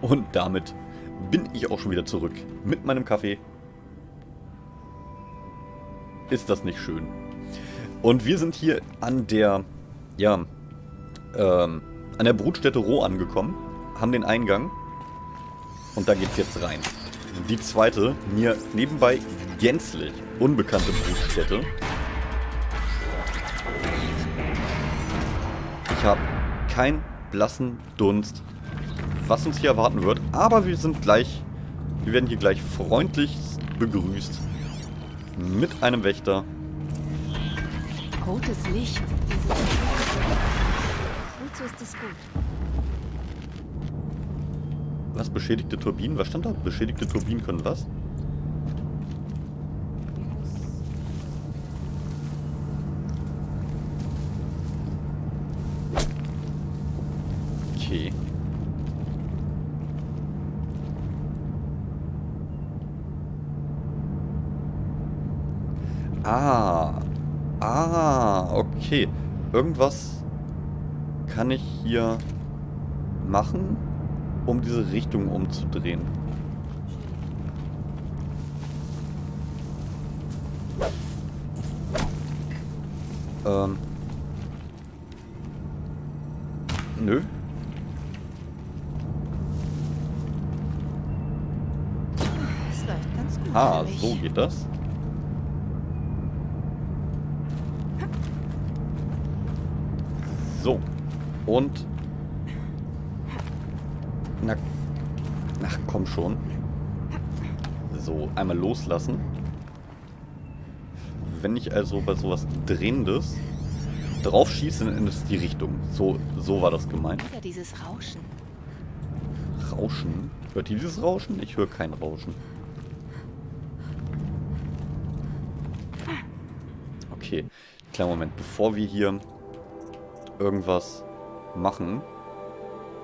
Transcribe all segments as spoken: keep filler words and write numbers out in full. Und damit bin ich auch schon wieder zurück mit meinem Kaffee. Ist das nicht schön? Und wir sind hier an der, ja, ähm, an der Brutstätte Rho angekommen, haben den Eingang und da geht's jetzt rein. Die zweite, mir nebenbei gänzlich unbekannte Brutstätte. Ich habe keinen blassen Dunst, was uns hier erwarten wird, aber wir sind gleich, wir werden hier gleich freundlich begrüßt mit einem Wächter. Rotes Licht. Wozu ist das gut? Was? Beschädigte Turbinen? Was stand da? Beschädigte Turbinen können was? Okay. Ah. Ah, okay. Irgendwas kann ich hier machen, um diese Richtung umzudrehen. Ähm. Nö. Das läuft ganz gut. Ah, so geht das. So. Und Na, ach, komm schon. So, einmal loslassen. Wenn ich also bei sowas Drehendes drauf schieße, dann ist es die Richtung. So, so war das gemeint. Hört ihr dieses Rauschen? Rauschen? Hört ihr dieses Rauschen? Ich höre kein Rauschen. Okay, kleinen Moment. Bevor wir hier irgendwas machen,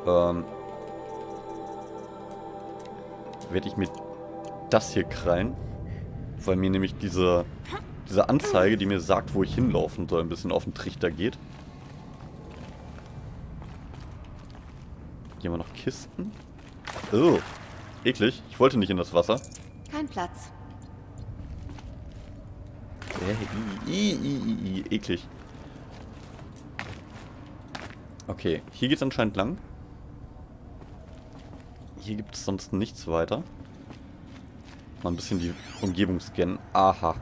ähm... werde ich mir das hier krallen, weil mir nämlich diese, diese Anzeige, die mir sagt, wo ich hinlaufen soll, ein bisschen auf den Trichter geht. Hier haben wir noch Kisten. Oh, eklig. Ich wollte nicht in das Wasser. Kein Platz. Äh, i, i, i, i, eklig. Okay, hier geht es anscheinend lang. Hier gibt es sonst nichts weiter. Mal ein bisschen die Umgebung scannen. Aha.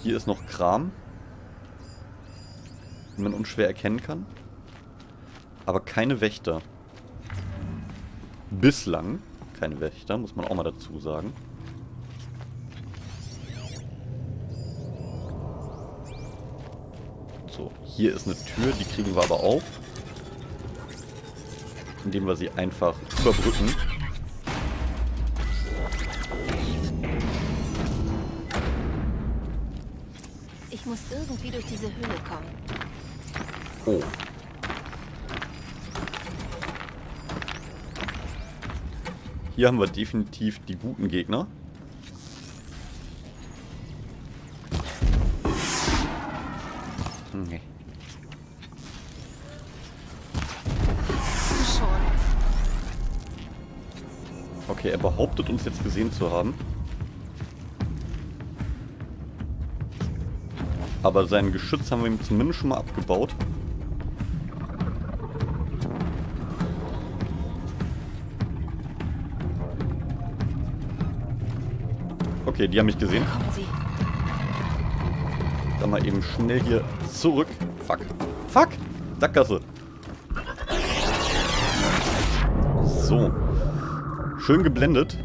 Hier ist noch Kram, den man unschwer erkennen kann. Aber keine Wächter. Bislang keine Wächter, muss man auch mal dazu sagen. So, hier ist eine Tür, die kriegen wir aber auf, indem wir sie einfach überbrücken. Ich muss irgendwie durch diese Höhle kommen. Oh. Hier haben wir definitiv die guten Gegner. Okay. Okay, er behauptet, uns jetzt gesehen zu haben. Aber sein Geschütz haben wir ihm zumindest schon mal abgebaut. Okay, die haben mich gesehen. Dann mal eben schnell hier zurück. Fuck. Fuck! Sackgasse! So. Schön geblendet.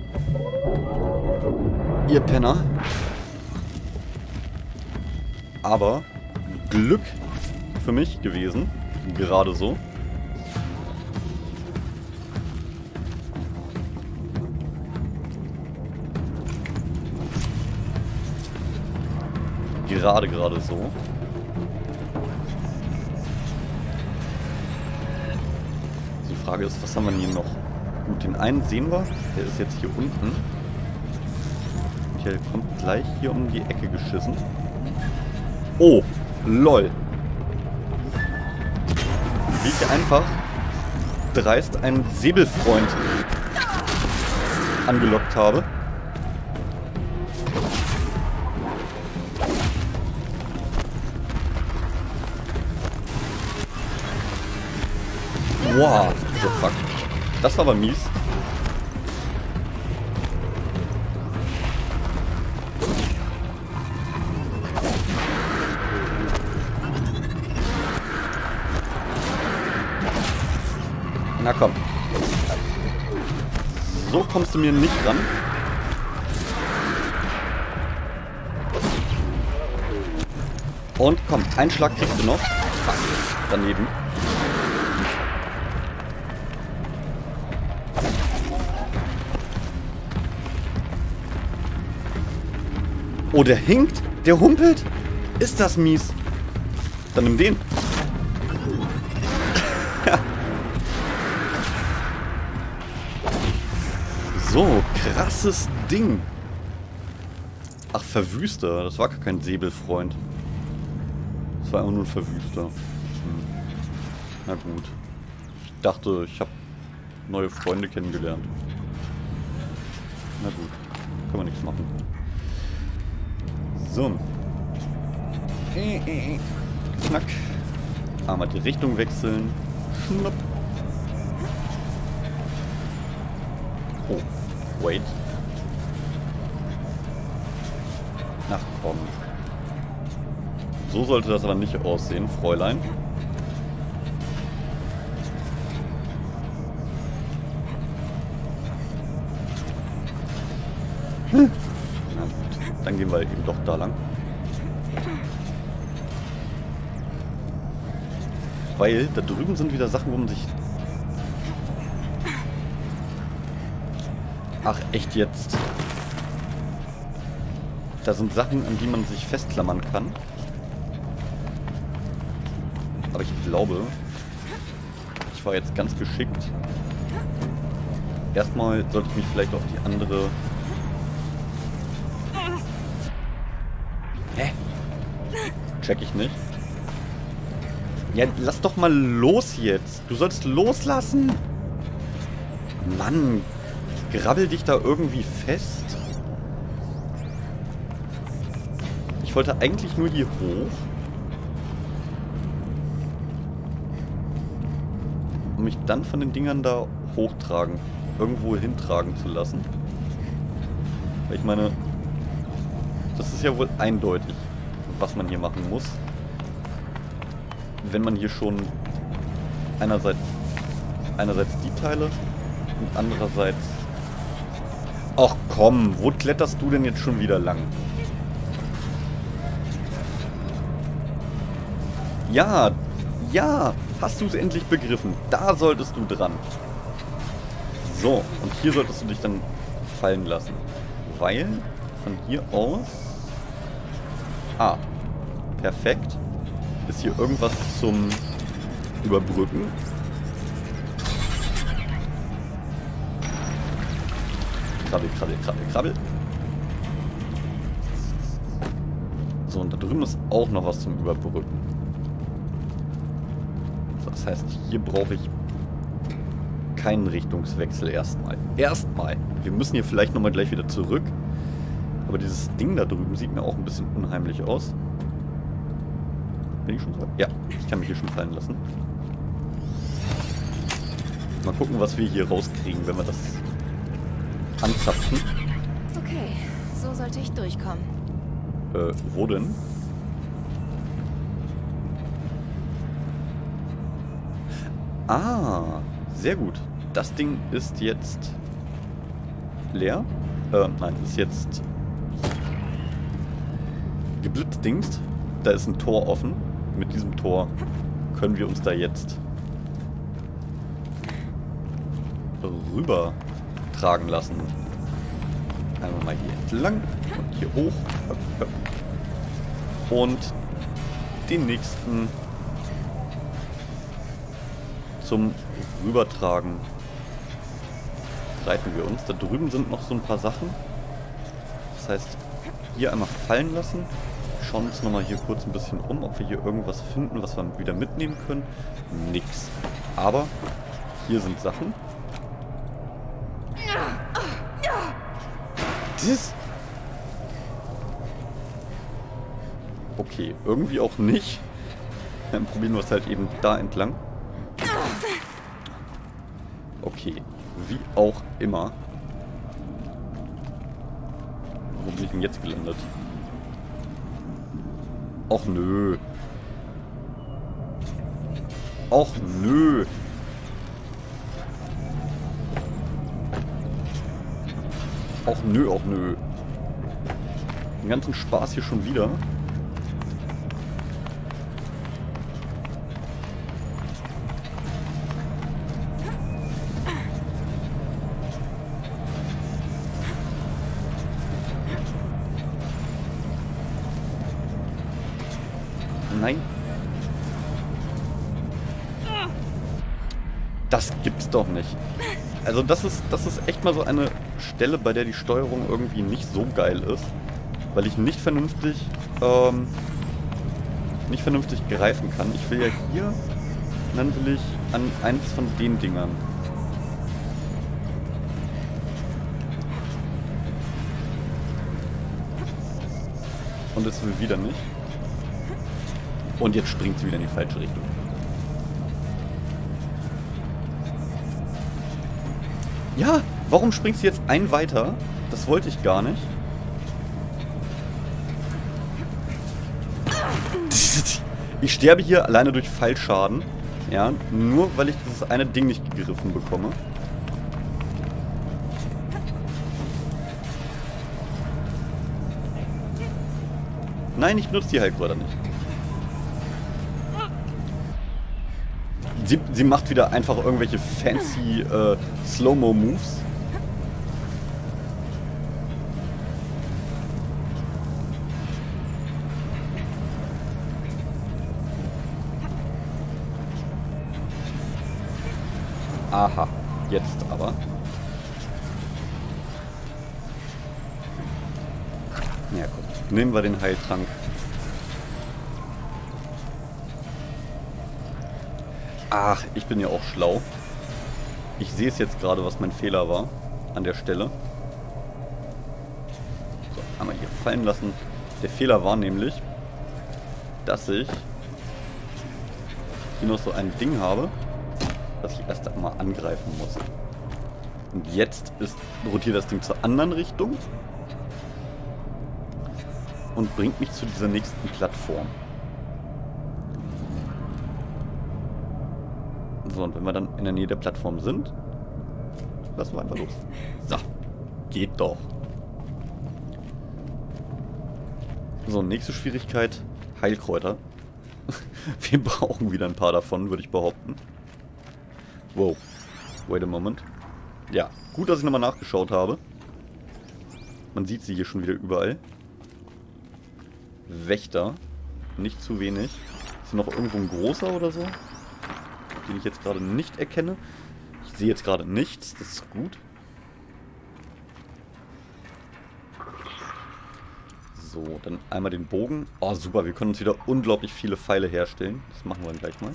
Ihr Penner. Aber Glück für mich gewesen. Gerade so. Gerade, gerade so. Die Frage ist, was haben wir hier noch? Gut, den einen sehen wir. Der ist jetzt hier unten. Der kommt gleich hier um die Ecke geschissen. Oh, lol. Wie ich einfach dreist einen Säbelfreund angelockt habe. Wow, the fuck. Das war aber mies. Na komm. So kommst du mir nicht ran. Und komm, einen Schlag kriegst du noch. Fuck, daneben. Oh, der hinkt? Der humpelt? Ist das mies? Dann nimm den. So, krasses Ding. Ach, Verwüster. Das war gar kein Säbelfreund. Das war einfach nur ein Verwüster. Hm. Na gut. Ich dachte, ich habe neue Freunde kennengelernt. Na gut. Kann man nichts machen. So. Knack. Einmal die Richtung wechseln. Schnapp. Oh, wait. Ach komm. So sollte das aber nicht aussehen, Fräulein. Hm. Dann gehen wir eben doch da lang. Weil da drüben sind wieder Sachen, wo man sich... Ach, echt jetzt? Da sind Sachen, an die man sich festklammern kann. Aber ich glaube, ich war jetzt ganz geschickt. Erstmal sollte ich mich vielleicht auf die andere... Check ich nicht. Ja, lass doch mal los jetzt. Du sollst loslassen. Mann, grabbel dich da irgendwie fest. Ich wollte eigentlich nur hier hoch. Um mich dann von den Dingern da hochtragen. Irgendwo hintragen zu lassen. Weil ich meine, das ist ja wohl eindeutig, was man hier machen muss, wenn man hier schon einerseits einerseits die Teile und andererseits... Ach komm, wo kletterst du denn jetzt schon wieder lang? Ja, ja, hast du es endlich begriffen? Da solltest du dran. So, und hier solltest du dich dann fallen lassen, weil von hier aus... Ah, perfekt. Ist hier irgendwas zum Überbrücken? Krabbel, krabbel, krabbel, krabbel. So, und da drüben ist auch noch was zum Überbrücken. So, das heißt, hier brauche ich keinen Richtungswechsel erstmal. Erstmal. Wir müssen hier vielleicht nochmal gleich wieder zurück. Aber dieses Ding da drüben sieht mir auch ein bisschen unheimlich aus. Bin ich schon so? Ja, ich kann mich hier schon fallen lassen. Mal gucken, was wir hier rauskriegen, wenn wir das anzapfen. Okay, so sollte ich durchkommen. Äh, wo denn? Ah, sehr gut. Das Ding ist jetzt leer. Äh, nein, ist jetzt... Blitzdings, da ist ein Tor offen. Mit diesem Tor können wir uns da jetzt rüber tragen lassen. Einmal mal hier entlang und hier hoch. Und den nächsten zum Rübertragen reiten wir uns. Da drüben sind noch so ein paar Sachen. Das heißt, hier einmal fallen lassen. Schauen wir uns nochmal hier kurz ein bisschen um, ob wir hier irgendwas finden, was wir wieder mitnehmen können. Nix. Aber hier sind Sachen. ist? Okay, irgendwie auch nicht. Dann probieren wir es halt eben da entlang. Okay, wie auch immer. Wo bin ich denn jetzt gelandet? Och nö. Och nö. Och nö, och nö. Den ganzen Spaß hier schon wieder. Nein. Das gibt's doch nicht. Also das ist, das ist echt mal so eine Stelle, bei der die Steuerung irgendwie nicht so geil ist. Weil ich nicht vernünftig, ähm, nicht vernünftig greifen kann. Ich will ja hier, und dann will ich an eins von den Dingern. Und es will wieder nicht. Und jetzt springt sie wieder in die falsche Richtung. Ja, warum springt sie jetzt ein weiter? Das wollte ich gar nicht. Ich sterbe hier alleine durch Fallschaden. Ja, nur weil ich dieses eine Ding nicht gegriffen bekomme. Nein, ich benutze die Heilkräuter nicht. Sie, sie macht wieder einfach irgendwelche fancy äh, Slow-Mo-Moves. Aha, jetzt aber. Ja gut, nehmen wir den Heiltrank. Ach, ich bin ja auch schlau. Ich sehe es jetzt gerade, was mein Fehler war an der Stelle. So, einmal hier fallen lassen. Der Fehler war nämlich, dass ich hier noch so ein Ding habe, das ich erst einmal angreifen muss. Und jetzt ist, rotiert das Ding zur anderen Richtung und bringt mich zu dieser nächsten Plattform. So, und wenn wir dann in der Nähe der Plattform sind, lassen wir einfach los. So, geht doch. So, nächste Schwierigkeit, Heilkräuter. Wir brauchen wieder ein paar davon, würde ich behaupten. Wow, wait a moment. Ja, gut, dass ich nochmal nachgeschaut habe. Man sieht sie hier schon wieder überall. Wächter, nicht zu wenig. Ist noch irgendwo ein großer oder so? Den ich jetzt gerade nicht erkenne. Ich sehe jetzt gerade nichts, das ist gut. So, dann einmal den Bogen. Oh, super, wir können uns wieder unglaublich viele Pfeile herstellen. Das machen wir dann gleich mal.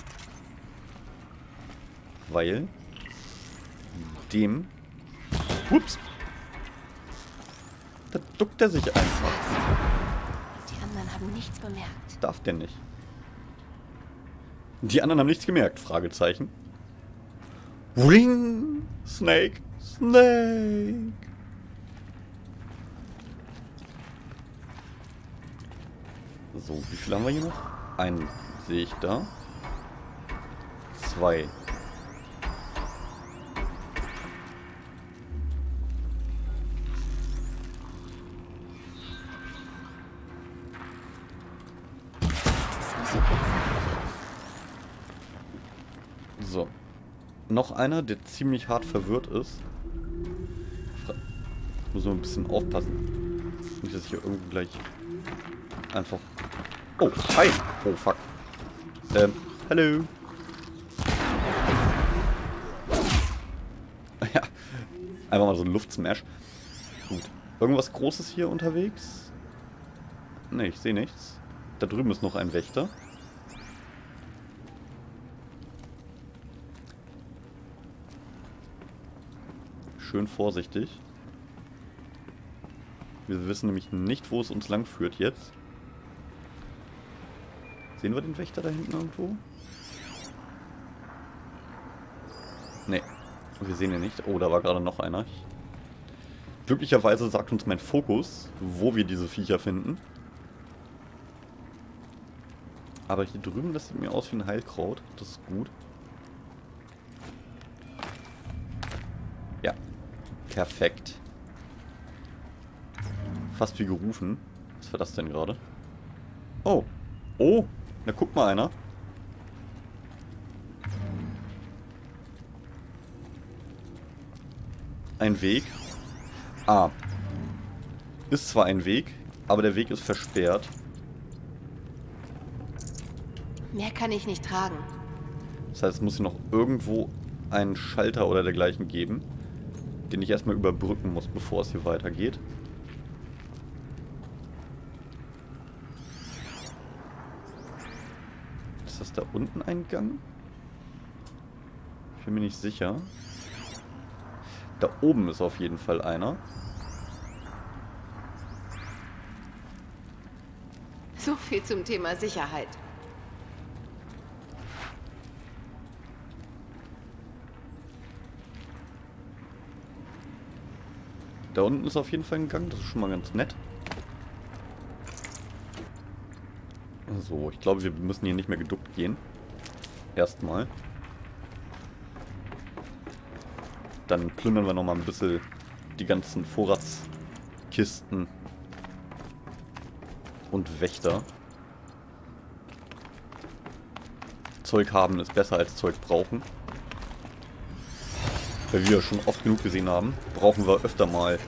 Weil dem... Ups! Da duckt er sich einfach. Die anderen haben nichts bemerkt. Darf der nicht. Die anderen haben nichts gemerkt, Fragezeichen. Ring! Snake! Snake! So, wie viel haben wir hier noch? Einen sehe ich da. Zwei. So. Noch einer, der ziemlich hart verwirrt ist. Ich muss nur ein bisschen aufpassen. Nicht, dass ich hier irgendwo gleich einfach... Oh, hi! Oh, fuck. Ähm, hallo! Ja, einfach mal so ein Luftsmash. Gut. Irgendwas Großes hier unterwegs? Ne, ich sehe nichts. Da drüben ist noch ein Wächter. Schön vorsichtig. Wir wissen nämlich nicht, wo es uns lang führt jetzt. Sehen wir den Wächter da hinten irgendwo? Ne, wir sehen ihn nicht. Oh, da war gerade noch einer. Glücklicherweise sagt uns mein Fokus, wo wir diese Viecher finden. Aber hier drüben, das sieht mir aus wie ein Heilkraut. Das ist gut. Ja, perfekt. Fast wie gerufen. Was war das denn gerade? Oh. Oh. Na, guck mal einer. Ein Weg. Ah. Ist zwar ein Weg, aber der Weg ist versperrt. Mehr kann ich nicht tragen. Das heißt, es muss hier noch irgendwo einen Schalter oder dergleichen geben, den ich erstmal überbrücken muss, bevor es hier weitergeht. Da unten ein Gang? Ich bin mir nicht sicher. Da oben ist auf jeden Fall einer. So viel zum Thema Sicherheit. Da unten ist auf jeden Fall ein Gang, das ist schon mal ganz nett. So, ich glaube, wir müssen hier nicht mehr geduckt gehen. Erstmal. Dann plündern wir nochmal ein bisschen die ganzen Vorratskisten und Wächter. Zeug haben ist besser als Zeug brauchen. Weil wir schon oft genug gesehen haben, brauchen wir öfter mal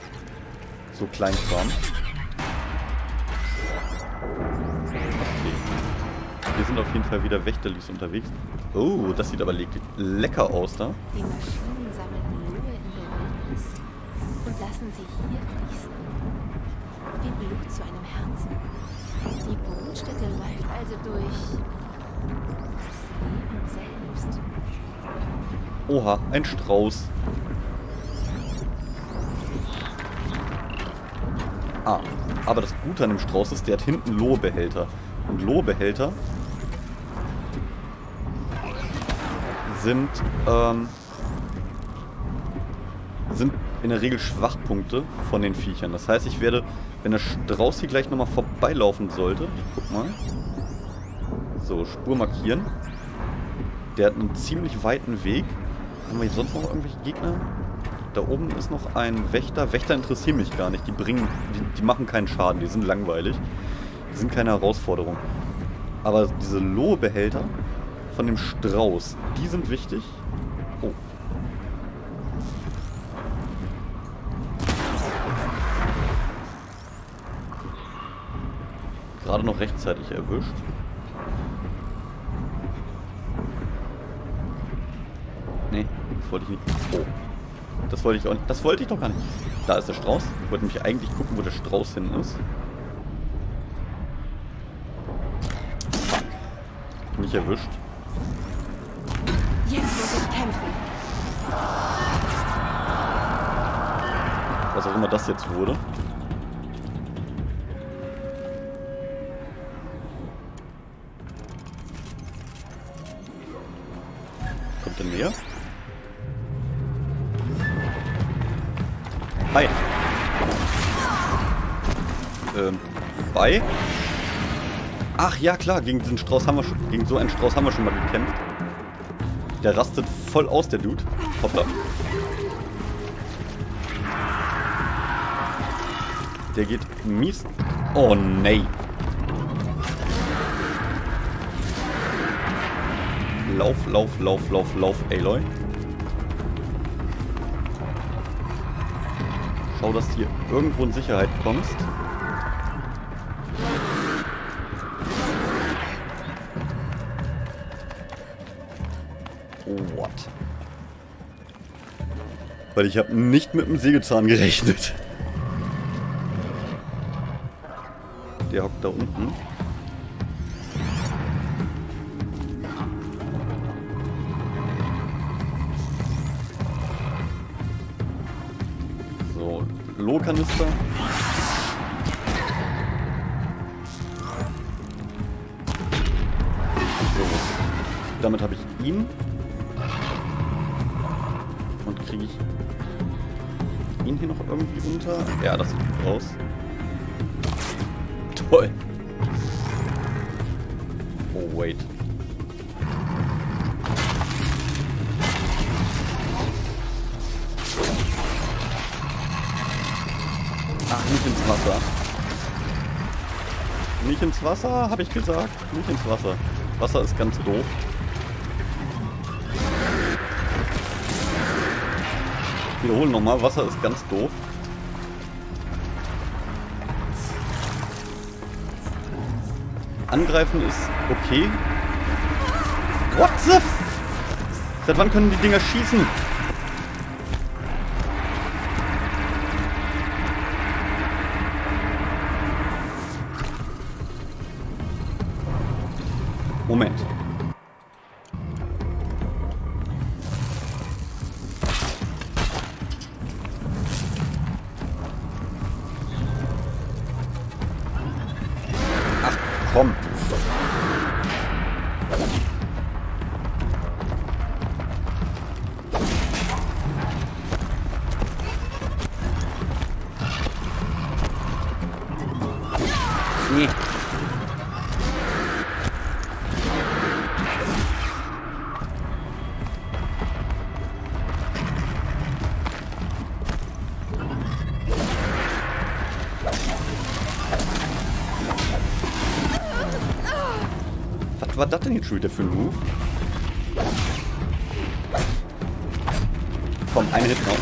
so Kleinkram. Wir sind auf jeden Fall wieder wächterlich unterwegs. Oh, das sieht aber le lecker aus da. Die Maschinen sammeln Blut in der Wildnis und lassen sie hier fließen. Wie Blut zu einem Herzen. Die Brutstätte läuft also durch das Leben selbst. Oha, ein Strauß. Ah, aber das Gute an dem Strauß ist, der hat hinten Lohbehälter. Und Lohbehälter sind, ähm, sind in der Regel Schwachpunkte von den Viechern. Das heißt, ich werde, wenn der Strauß hier gleich nochmal vorbeilaufen sollte, guck mal, so, Spur markieren. Der hat einen ziemlich weiten Weg. Haben wir hier sonst noch irgendwelche Gegner? Da oben ist noch ein Wächter. Wächter interessieren mich gar nicht. Die bringen, die, die machen keinen Schaden. Die sind langweilig. Die sind keine Herausforderung. Aber diese Lohbehälter von dem Strauß, die sind wichtig. Oh. Gerade noch rechtzeitig erwischt. Nee, das wollte ich nicht. Oh. Das wollte ich auch nicht. Das wollte ich doch gar nicht. Da ist der Strauß. Ich wollte nämlich eigentlich gucken, wo der Strauß hin ist. Nicht erwischt. Jetzt muss ich kämpfen. Was auch immer das jetzt wurde. Kommt denn näher? Hi. Ähm, bei. Ach ja, klar, gegen diesen Strauß haben wir schon, gegen so einen Strauß haben wir schon mal gekämpft. Der rastet voll aus, der Dude. Hoppla. Der geht mies. Oh nee. Lauf, lauf, lauf, lauf, lauf, Aloy. Schau, dass du hier irgendwo in Sicherheit kommst. Weil ich habe nicht mit dem Sägezahn gerechnet. Der hockt da unten. So, Lohkanister. damit habe ich ihn. Und kriege ich ihn hier noch irgendwie unter? Ja, das sieht gut aus. Toll. Oh, wait. Ach, nicht ins Wasser. Nicht ins Wasser, habe ich gesagt. Nicht ins Wasser. Wasser ist ganz doof. Wir holen nochmal. Wasser ist ganz doof. Angreifen ist okay. What the f... Seit wann können die Dinger schießen? Moment. Ach, komm. Nee. Was war das denn jetzt schon wieder für ein Move? Komm, ein Hit noch.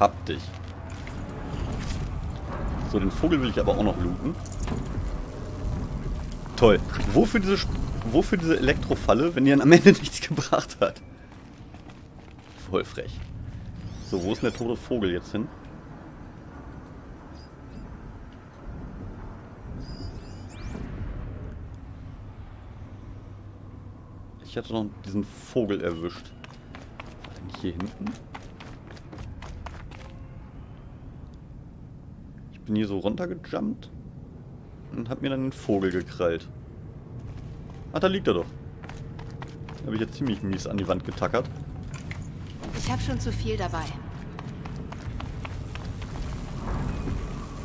Hab dich. So, den Vogel will ich aber auch noch looten. Toll. Wofür diese, wofür diese Elektrofalle, wenn die dann am Ende nichts gebracht hat? Voll frech. So, wo ist denn der tote Vogel jetzt hin? Ich hatte noch diesen Vogel erwischt. War der nicht hier hinten? Ich bin hier so runtergejumpt und hab mir dann den Vogel gekrallt. Ach, da liegt er doch. Da habe ich jetzt ziemlich mies an die Wand getackert. Ich habe schon zu viel dabei.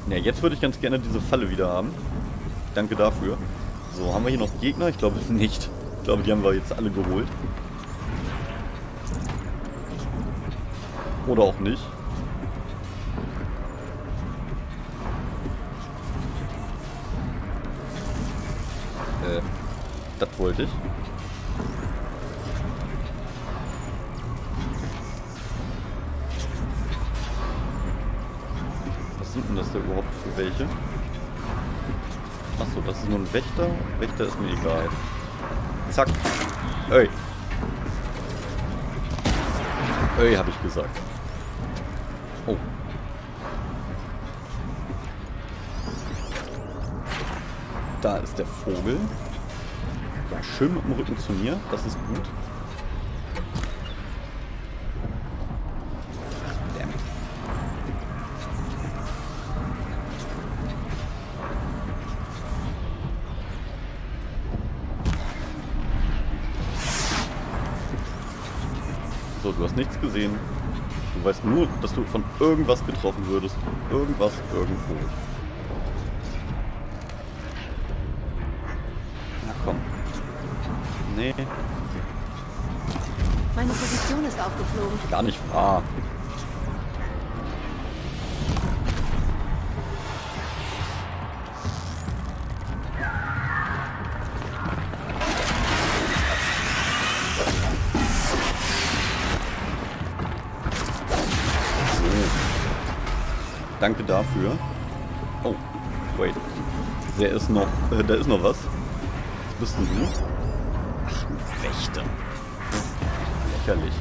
Ja, jetzt würde ich ganz gerne diese Falle wieder haben. Danke dafür. So, haben wir hier noch Gegner? Ich glaube nicht. Ich glaube, die haben wir jetzt alle geholt. Oder auch nicht. Äh, das wollte ich. Was sind denn das da überhaupt für welche? Achso, das ist nur ein Wächter. Wächter ist mir egal. Zack. Ey. Ey, hab ich gesagt. Oh. Da ist der Vogel. Ja, schön mit dem Rücken zu mir. Das ist gut. Du hast nichts gesehen. Du weißt nur, dass du von irgendwas getroffen würdest. Irgendwas, irgendwo. Na komm. Nee. Meine Position ist aufgeflogen. Gar nicht wahr. Danke dafür. Oh, wait. Der ist noch, äh, da ist noch was. Was bist denn du? Ach, ein Wächter. Lächerlich.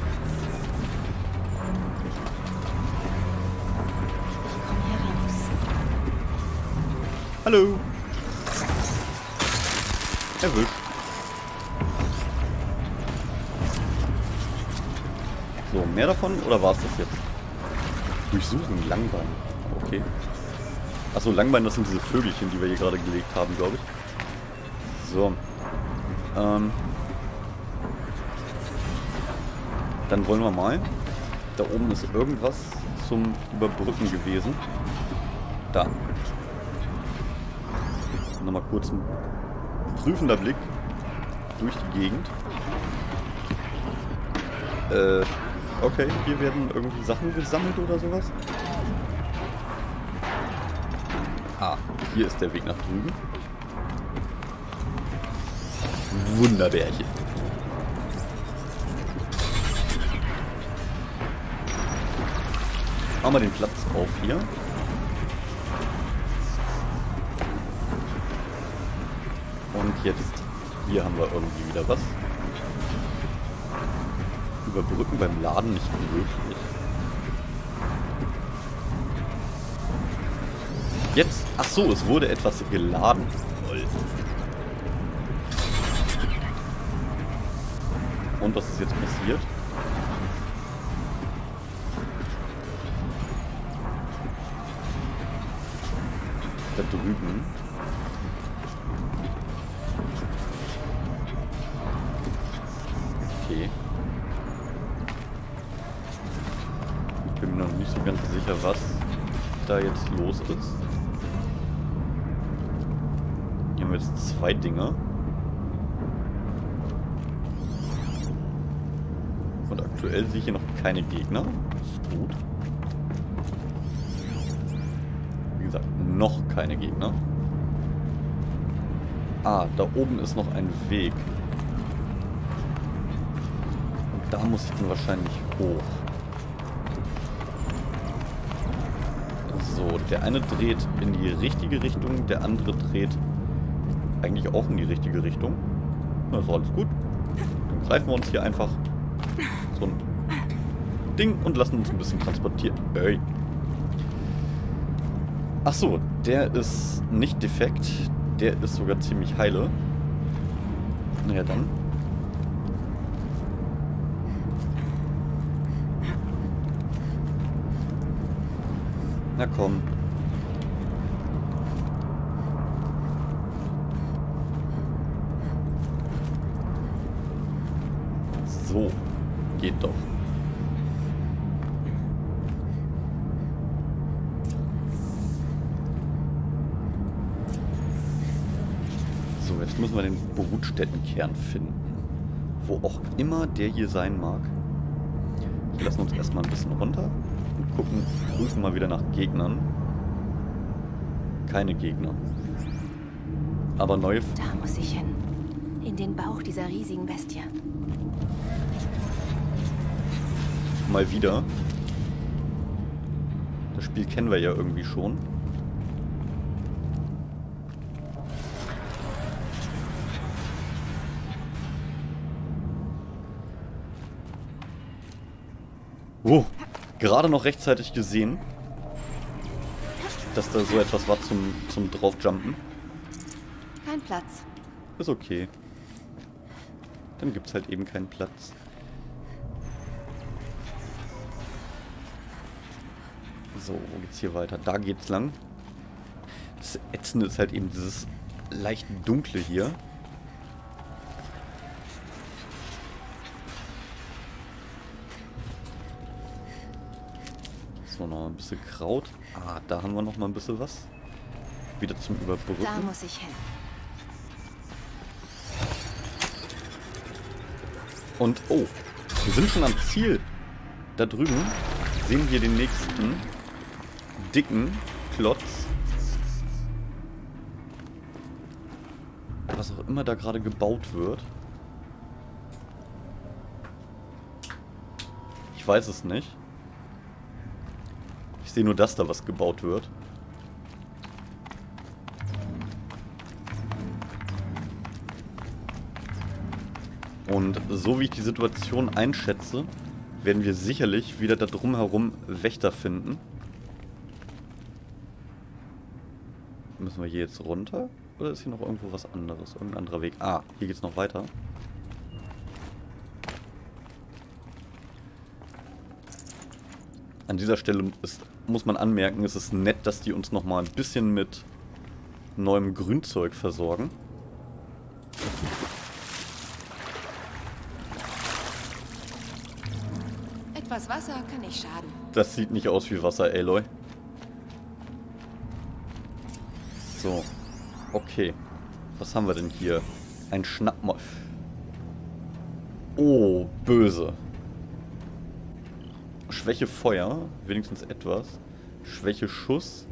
Komm hier raus. Hallo. Erwischt. So, mehr davon oder war es das jetzt? Durchsuchen, Langbein. Okay. Achso, Langbein, das sind diese Vögelchen, die wir hier gerade gelegt haben, glaube ich. So. Ähm, dann wollen wir mal. Da oben ist irgendwas zum Überbrücken gewesen. Da. Nochmal kurz ein prüfender Blick durch die Gegend. Äh, okay, hier werden irgendwie Sachen gesammelt oder sowas. Ah, hier ist der Weg nach drüben. Wunderbärchen. Machen wir den Platz auf hier. Und jetzt, hier haben wir irgendwie wieder was. Überbrücken beim Laden nicht möglich. Jetzt, ach so, es wurde etwas geladen. Und was ist jetzt passiert? Da drüben. Okay. Ich bin mir noch nicht so ganz sicher, was da jetzt los ist. Hier haben wir jetzt zwei Dinge. Und aktuell sehe ich hier noch keine Gegner. Ist gut. Wie gesagt, noch keine Gegner. Ah, da oben ist noch ein Weg. Und da muss ich dann wahrscheinlich hoch. So, der eine dreht in die richtige Richtung, der andere dreht eigentlich auch in die richtige Richtung. Na, ist alles gut. Dann greifen wir uns hier einfach so ein Ding und lassen uns ein bisschen transportieren. Ey. Ach so, der ist nicht defekt. Der ist sogar ziemlich heile. Na ja, dann. Na komm. So. Geht doch. So, jetzt müssen wir den Brutstättenkern finden. Wo auch immer der hier sein mag. Wir lassen uns erstmal ein bisschen runter und gucken, prüfen mal wieder nach Gegnern. Keine Gegner. Aber neue... Da muss ich hin. In den Bauch dieser riesigen Bestie. Mal wieder. Das Spiel kennen wir ja irgendwie schon. Oh, gerade noch rechtzeitig gesehen, dass da so etwas war zum, zum draufjumpen. Kein Platz. Ist okay. Dann gibt's halt eben keinen Platz. So, wo geht's hier weiter? Da geht's lang. Das Ätzende ist halt eben dieses leicht Dunkle hier. So, noch ein bisschen Kraut. Ah, da haben wir noch mal ein bisschen was. Wieder zum Überbrücken. Da muss ich hin. Und, oh, wir sind schon am Ziel. Da drüben sehen wir den nächsten dicken Klotz. Was auch immer da gerade gebaut wird. Ich weiß es nicht. Ich sehe nur, dass da was gebaut wird. Und so wie ich die Situation einschätze, werden wir sicherlich wieder da drumherum Wächter finden. Müssen wir hier jetzt runter? Oder ist hier noch irgendwo was anderes? Irgendein anderer Weg? Ah, hier geht's noch weiter. An dieser Stelle ist, muss man anmerken, es ist nett, dass die uns nochmal ein bisschen mit neuem Grünzeug versorgen. was Wasser kann nicht schaden. Das sieht nicht aus wie Wasser, Aloy. So. Okay. Was haben wir denn hier? Ein Schnappmaul. Oh, böse. Schwäche Feuer. Wenigstens etwas. Schwäche Schuss.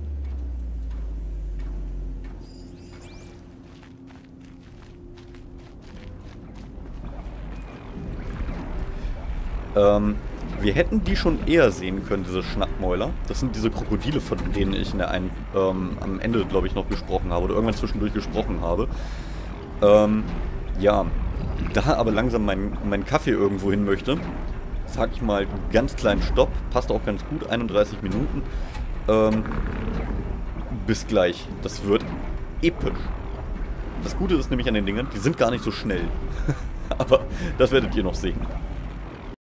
Ähm, wir hätten die schon eher sehen können, diese Schnappmäuler. Das sind diese Krokodile, von denen ich in der einen, ähm, am Ende, glaube ich, noch gesprochen habe. Oder irgendwann zwischendurch gesprochen habe. Ähm, ja. Da aber langsam mein, mein Kaffee irgendwo hin möchte, sag ich mal, ganz kleinen Stopp. Passt auch ganz gut, einunddreißig Minuten. Ähm, bis gleich. Das wird episch. Das Gute ist nämlich an den Dingern, die sind gar nicht so schnell. Aber das werdet ihr noch sehen.